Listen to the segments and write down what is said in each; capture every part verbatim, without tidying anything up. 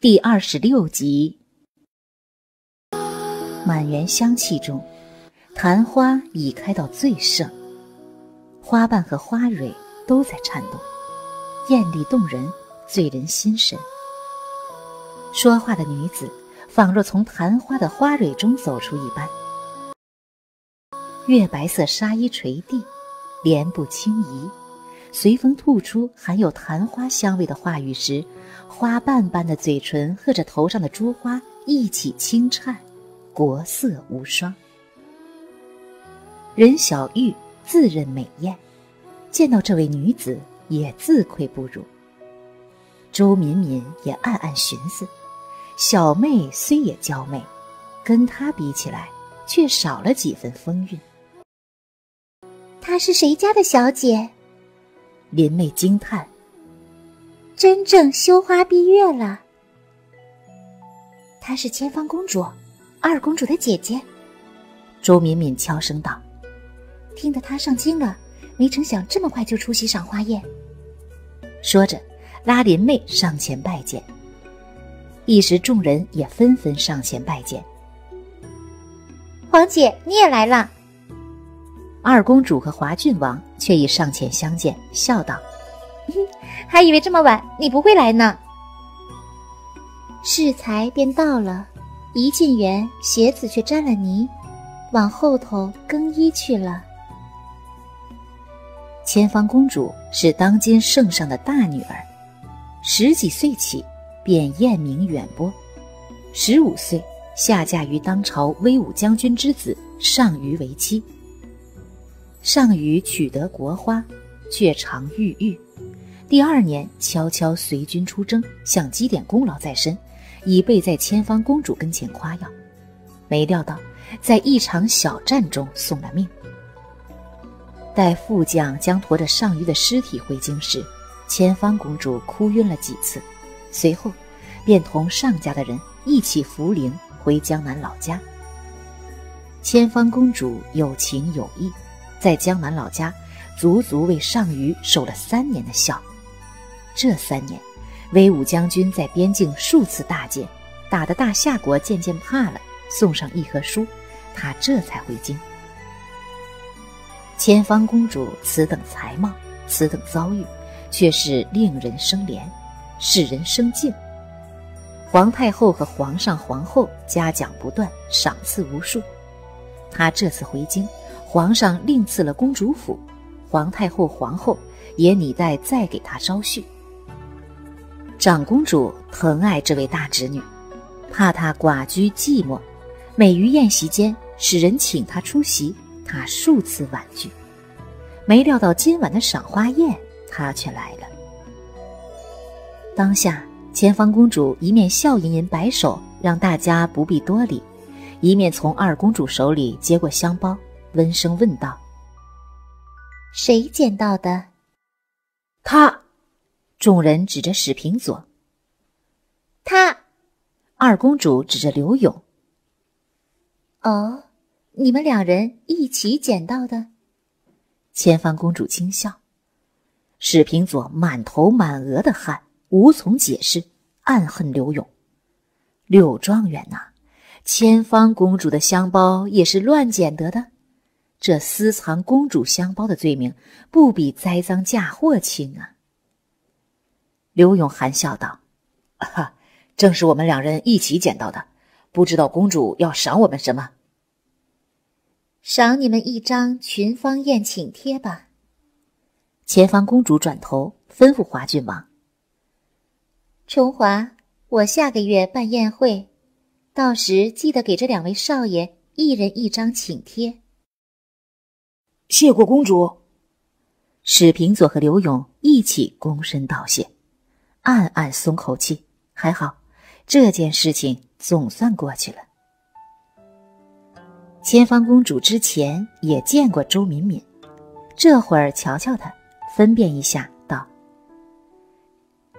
第二十六集。满园香气中，昙花已开到最盛，花瓣和花蕊都在颤动，艳丽动人，醉人心神。说话的女子仿若从昙花的花蕊中走出一般，月白色纱衣垂地，莲步轻移，随风吐出含有昙花香味的话语时，花瓣般的嘴唇和着头上的珠花一起轻颤，国色无双。任小玉自认美艳，见到这位女子也自愧不如。周敏敏也暗暗寻思，小妹虽也娇媚，跟她比起来却少了几分风韵。她是谁家的小姐？林妹惊叹，真正羞花闭月了。她是千芳公主，二公主的姐姐。周敏敏悄声道，听得她上京了，没成想这么快就出席赏花宴。说着拉林妹上前拜见，一时众人也纷纷上前拜见。皇姐你也来了。二公主和华郡王却已上前相见，笑道，还以为这么晚你不会来呢。适才便到了，一进园鞋子却沾了泥，往后头更衣去了。千芳公主是当今圣上的大女儿，十几岁起便艳名远播，十五岁下嫁于当朝威武将军之子尚虞为妻。尚虞取得国花，却常郁郁，第二年悄悄随军出征，想积点功劳在身，以备在千芳公主跟前夸耀，没料到在一场小战中送了命。待副将将驮着尚虞的尸体回京时，千芳公主哭晕了几次，随后便同尚家的人一起扶灵回江南老家。千芳公主有情有义，在江南老家足足为尚虞守了三年的孝。这三年威武将军在边境数次大捷，打得大夏国渐渐怕了，送上议和书，他这才回京。千芳公主此等才貌，此等遭遇，却是令人生怜，使人生敬。皇太后和皇上皇后嘉奖不断，赏赐无数。他这次回京，皇上另赐了公主府，皇太后皇后也拟待再给他招婿。长公主疼爱这位大侄女，怕她寡居寂寞，每于宴席间使人请她出席，她数次婉拒。没料到今晚的赏花宴，她却来了。当下千芳公主一面笑吟吟摆手，让大家不必多礼，一面从二公主手里接过香包，温声问道，谁捡到的？她。众人指着史平佐。她。二公主指着刘勇。哦，你们两人一起捡到的？千芳公主轻笑。史平佐满头满额的汗，无从解释，暗恨刘勇。柳状元呐、啊，千芳公主的香包也是乱捡得的，这私藏公主香包的罪名不比栽赃嫁祸轻啊。刘勇含笑道：“啊，正是我们两人一起捡到的，不知道公主要赏我们什么？”赏你们一张群芳宴请帖吧。前方公主转头吩咐华郡王：“崇华，我下个月办宴会，到时记得给这两位少爷一人一张请帖。”谢过公主。史平佐和刘勇一起躬身道谢。暗暗松口气，还好这件事情总算过去了。千芳公主之前也见过周敏敏，这会儿瞧瞧她，分辨一下道，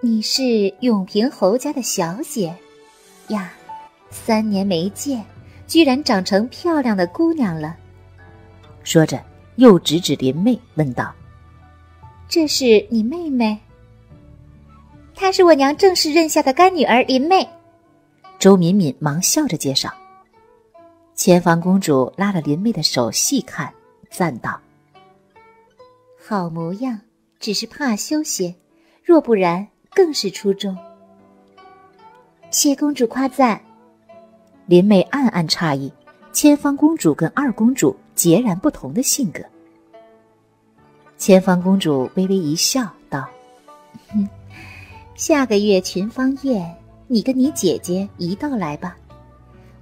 你是永平侯家的小姐呀，三年没见，居然长成漂亮的姑娘了。说着又指指林妹问道，这是你妹妹？她是我娘正式认下的干女儿林妹。”周敏敏忙笑着介绍。前房公主拉了林妹的手细看，赞道：“好模样，只是怕羞些，若不然更是出众。”谢公主夸赞。林妹暗暗诧异，千芳公主跟二公主截然不同的性格。千芳公主微微一笑道：“哼，下个月群芳宴，你跟你姐姐一道来吧，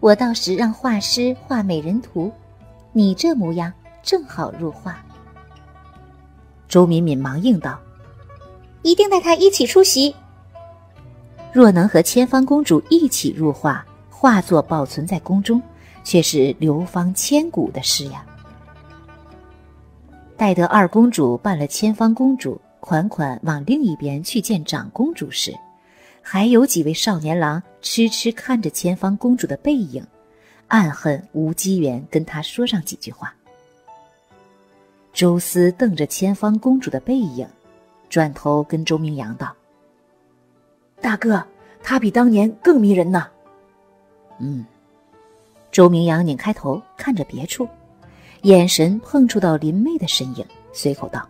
我到时让画师画美人图，你这模样正好入画。”周敏敏忙应道：“一定带她一起出席。”若能和千芳公主一起入画，画作保存在宫中，却是流芳千古的事呀。待得二公主办了千芳公主，款款往另一边去见长公主时，还有几位少年郎痴痴看着千芳公主的背影，暗恨无机缘跟她说上几句话。周思瞪着千芳公主的背影，转头跟周明阳道：“大哥，她比当年更迷人呢。”嗯。周明阳拧开头看着别处，眼神碰触到林妹的身影，随口道：“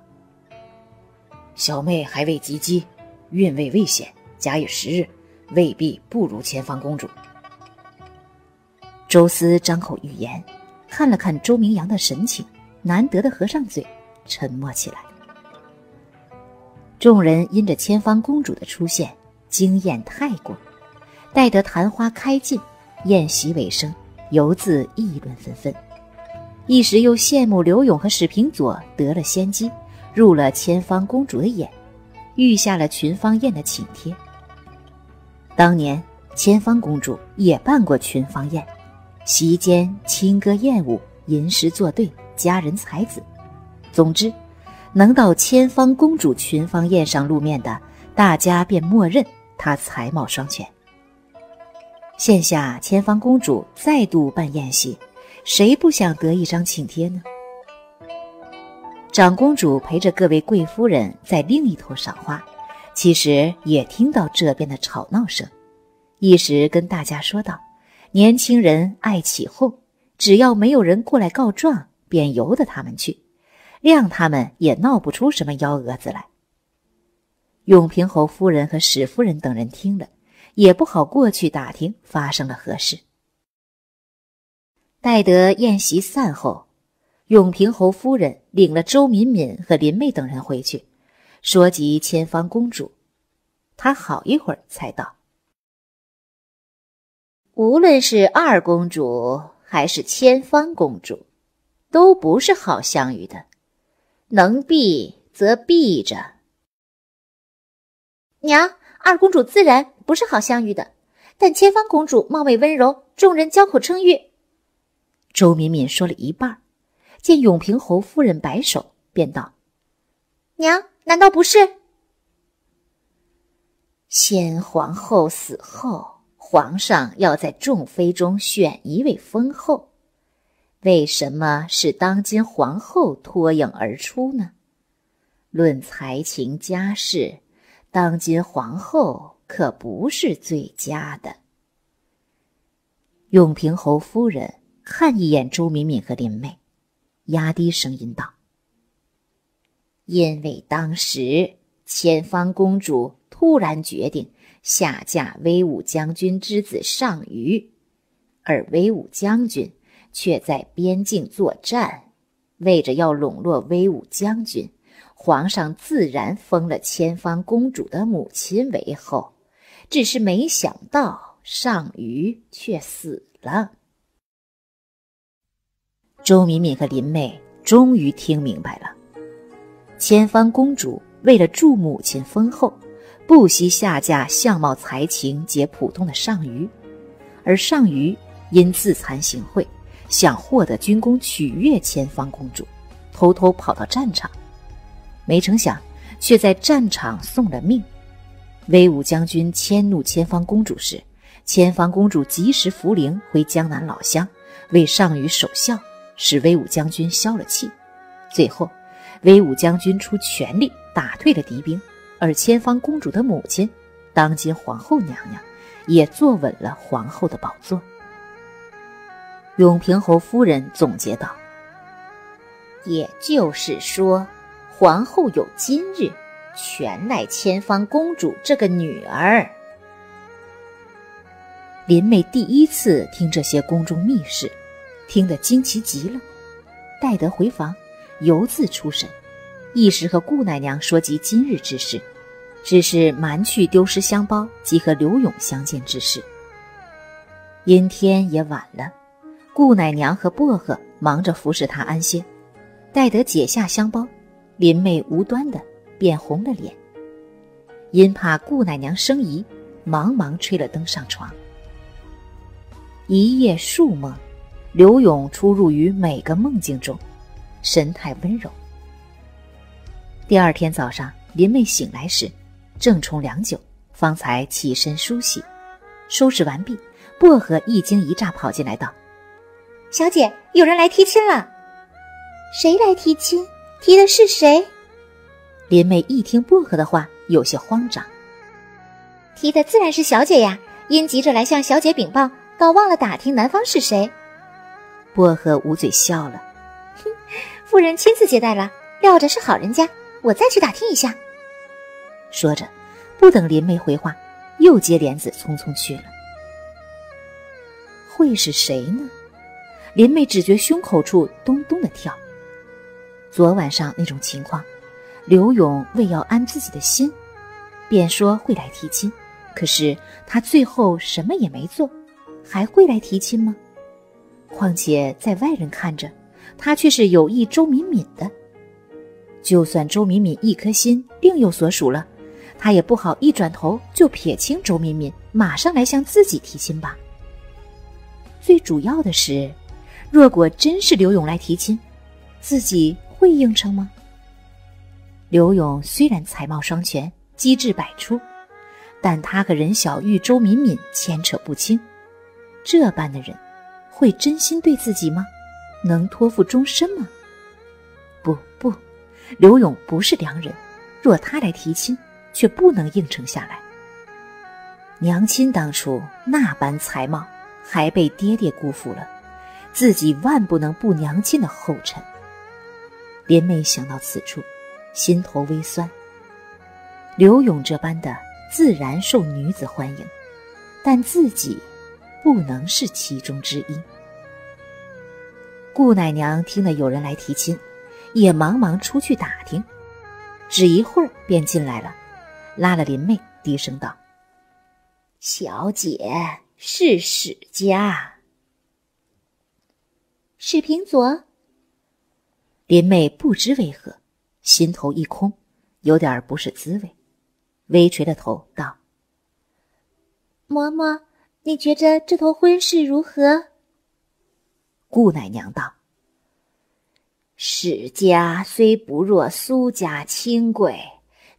小妹还未及笄，韵味未显，假以时日，未必不如前方公主。”周思张口欲言，看了看周明阳的神情，难得的合上嘴，沉默起来。众人因着千芳公主的出现惊艳太过，待得昙花开尽，宴席尾声，犹自议论纷纷。一时又羡慕刘勇和史平佐得了先机，入了千芳公主的眼，预下了群芳宴的请帖。当年千芳公主也办过群芳宴，席间轻歌艳舞，吟诗作对，佳人才子，总之能到千芳公主群芳宴上露面的，大家便默认她才貌双全。现下千芳公主再度办宴席，谁不想得一张请帖呢？长公主陪着各位贵夫人在另一头赏花，其实也听到这边的吵闹声，一时跟大家说道：“年轻人爱起哄，只要没有人过来告状，便由得他们去，谅他们也闹不出什么幺蛾子来。”永平侯夫人和史夫人等人听了，也不好过去打听发生了何事。待得宴席散后，永平侯夫人领了周敏敏和林妹等人回去，说及千芳公主，她好一会儿才道：“无论是二公主还是千芳公主，都不是好相与的，能避则避着。”“娘，二公主自然不是好相遇的，但千芳公主貌美温柔，众人交口称誉。”周敏敏说了一半，见永平侯夫人摆手，便道：“娘，难道不是？”“先皇后死后，皇上要在众妃中选一位封后，为什么是当今皇后脱颖而出呢？论才情家世，当今皇后可不是最佳的。”永平侯夫人看一眼周敏敏和林妹，压低声音道：“因为当时千芳公主突然决定下嫁威武将军之子上虞，而威武将军却在边境作战，为着要笼络威武将军，皇上自然封了千芳公主的母亲为后，只是没想到上虞却死了。”周敏敏和林妹终于听明白了，千芳公主为了助母亲封后，不惜下嫁相貌才情皆普通的上虞，而上虞因自惭形秽，想获得军功取悦千芳公主，偷偷跑到战场，没成想却在战场送了命。威武将军迁怒千芳公主时，千芳公主及时扶灵回江南老乡，为上虞守孝，使威武将军消了气。最后威武将军出全力打退了敌兵，而千芳公主的母亲当今皇后娘娘，也坐稳了皇后的宝座。永平侯夫人总结道：“也就是说，皇后有今日，全赖千方公主这个女儿。”林妹第一次听这些宫中秘事，听得惊奇极了，待得回房，犹自出神，一时和顾奶娘说及今日之事，只是瞒去丢失香包及和刘勇相见之事。阴天也晚了，顾奶娘和薄荷忙着服侍她安歇，待得解下香包，林妹无端的便红了脸，因怕顾奶娘生疑，忙忙吹了灯上床。一夜数梦，刘勇出入于每个梦境中，神态温柔。第二天早上，林妹醒来时，正冲凉酒，方才起身梳洗，收拾完毕，薄荷一惊一乍跑进来道：“小姐，有人来提亲了。”“谁来提亲？提的是谁？”林妹一听薄荷的话，有些慌张。“提的自然是小姐呀，因急着来向小姐禀报，倒忘了打听男方是谁。”薄荷捂嘴笑了：“哼，夫人亲自接待了，料着是好人家，我再去打听一下。”说着，不等林妹回话，又接帘子匆匆去了。会是谁呢？林妹只觉胸口处咚咚的跳。昨晚上那种情况，刘勇为要安自己的心，便说会来提亲，可是他最后什么也没做，还会来提亲吗？况且在外人看着，他却是有意周敏敏的。就算周敏敏一颗心另有所属了，他也不好一转头就撇清周敏敏，马上来向自己提亲吧。最主要的是，若果真是刘勇来提亲，自己会应承吗？刘勇虽然才貌双全，机智百出，但他和任小玉、周敏敏牵扯不清，这般的人会真心对自己吗？能托付终身吗？不不，刘勇不是良人，若他来提亲，却不能应承下来。娘亲当初那般才貌，还被爹爹辜负了，自己万不能步娘亲的后尘。林妹想到此处，心头微酸。刘勇这般的自然受女子欢迎，但自己不能是其中之一。顾奶娘听得有人来提亲，也忙忙出去打听，只一会儿便进来了，拉了林妹低声道：“小姐是史家。”“史平佐。”林妹不知为何心头一空，有点不是滋味，微垂了头道：“嬷嬷，你觉着这头婚事如何？”顾奶娘道：“史家虽不若苏家清贵，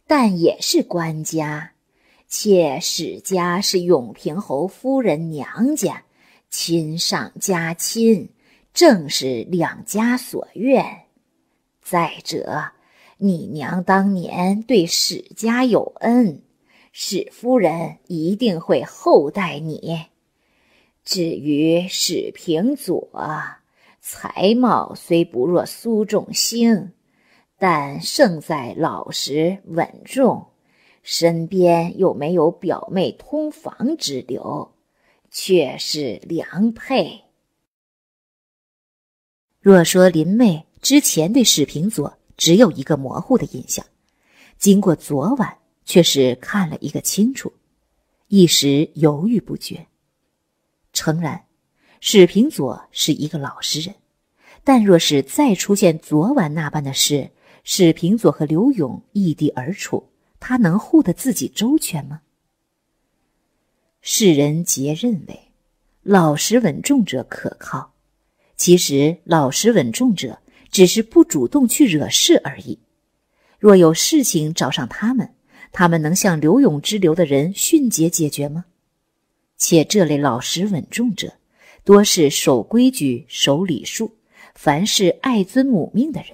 但也是官家，且史家是永平侯夫人娘家，亲上加亲，正是两家所愿。再者，你娘当年对史家有恩，史夫人一定会厚待你。至于史平佐，才貌虽不若苏仲兴，但胜在老实稳重，身边又没有表妹通房之流，却是良配。”若说林妹之前对史平佐只有一个模糊的印象，经过昨晚却是看了一个清楚，一时犹豫不决。诚然，史平佐是一个老实人，但若是再出现昨晚那般的事，史平佐和刘勇异地而处，他能护得自己周全吗？世人皆认为老实稳重者可靠，其实老实稳重者只是不主动去惹事而已。若有事情找上他们，他们能像刘勇之流的人迅捷解决吗？且这类老实稳重者，多是守规矩、守礼数，凡是爱遵母命的人。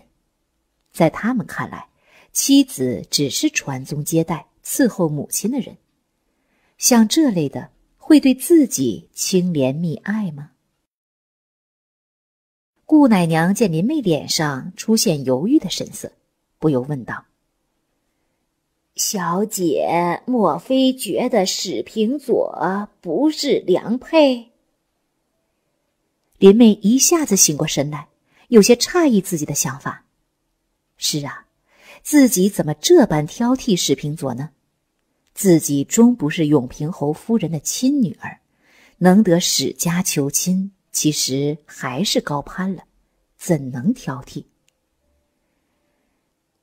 在他们看来，妻子只是传宗接代、伺候母亲的人，像这类的会对自己清怜溺爱吗？顾奶娘见林妹脸上出现犹豫的神色，不由问道：“小姐莫非觉得史平佐不是良配？”林妹一下子醒过神来，有些诧异自己的想法。是啊，自己怎么这般挑剔史平佐呢？自己终不是永平侯夫人的亲女儿，能得史家求亲，其实还是高攀了，怎能挑剔？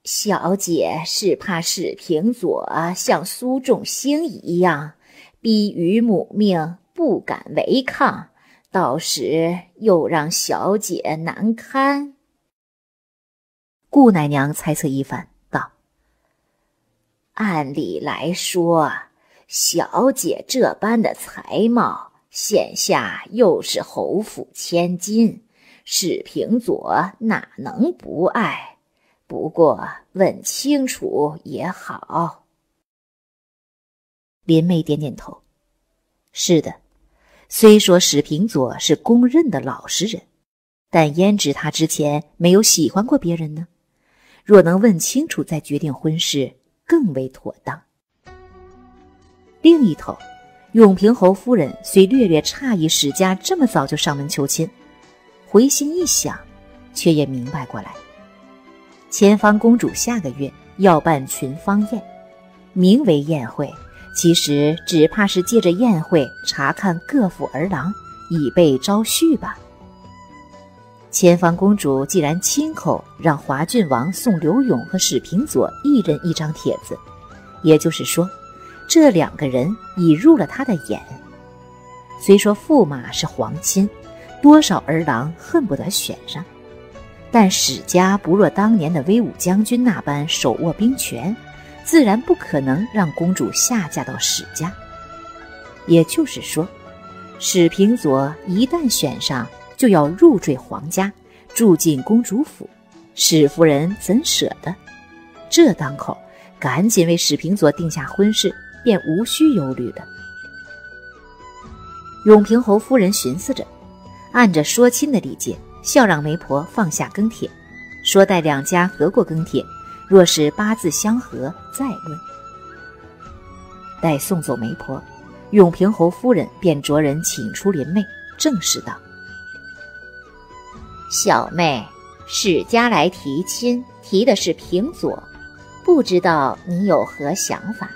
小姐是怕史平佐像苏仲兴一样，逼于母命不敢违抗，到时又让小姐难堪。顾奶娘猜测一番，道：“按理来说，小姐这般的才貌，现下又是侯府千金，史平佐哪能不爱？不过问清楚也好。”林妹点点头：“是的，虽说史平佐是公认的老实人，但焉知他之前没有喜欢过别人呢？若能问清楚再决定婚事，更为妥当。”另一头，永平侯夫人虽略略诧异史家这么早就上门求亲，回心一想，却也明白过来。前方公主下个月要办群芳宴，名为宴会，其实只怕是借着宴会查看各府儿郎，以备招婿吧。前方公主既然亲口让华郡王送刘永和史平佐一人一张帖子，也就是说这两个人已入了他的眼。虽说驸马是皇亲，多少儿郎恨不得选上，但史家不若当年的威武将军那般手握兵权，自然不可能让公主下嫁到史家。也就是说，史平佐一旦选上，就要入赘皇家，住进公主府，史夫人怎舍得？这当口赶紧为史平佐定下婚事，便无需忧虑的。永平侯夫人寻思着，按着说亲的礼节，笑让媒婆放下更帖，说待两家合过更帖，若是八字相合再论。待送走媒婆，永平侯夫人便着人请出林妹，正式道：“小妹，史家来提亲，提的是平佐，不知道你有何想法？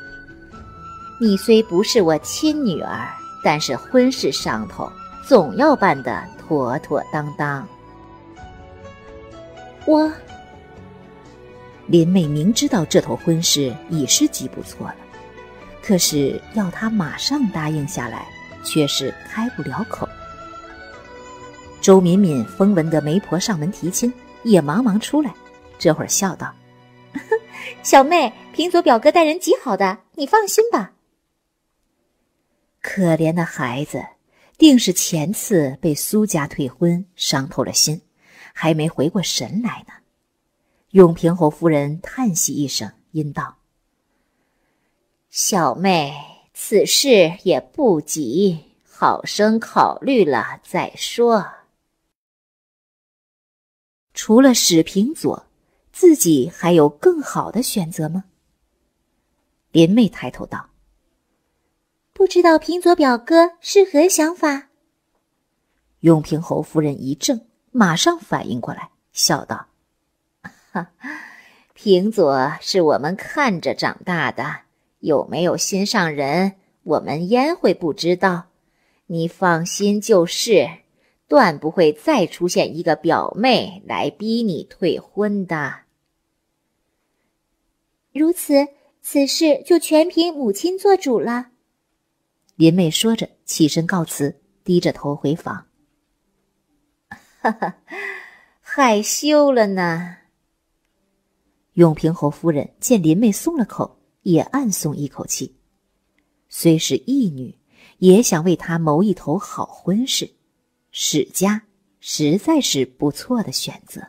你虽不是我亲女儿，但是婚事上头总要办得妥妥当当。”我林妹明知道这头婚事已是极不错了，可是要她马上答应下来，却是开不了口。周敏敏风闻得媒婆上门提亲，也忙忙出来，这会儿笑道：“小妹，平佐表哥待人极好的，你放心吧。”可怜的孩子，定是前次被苏家退婚伤透了心，还没回过神来呢。永平侯夫人叹息一声，因道：“小妹，此事也不急，好生考虑了再说。”除了史平佐，自己还有更好的选择吗？林妹抬头道：“不知道平佐表哥是何想法？”永平侯夫人一怔，马上反应过来，笑道：“哈，平佐是我们看着长大的，有没有心上人，我们焉会不知道？你放心就是，断不会再出现一个表妹来逼你退婚的。”如此，此事就全凭母亲做主了。林妹说着起身告辞，低着头回房。哈哈，害羞了呢。永平侯夫人见林妹松了口，也暗松一口气。虽是义女，也想为她谋一头好婚事，史家实在是不错的选择。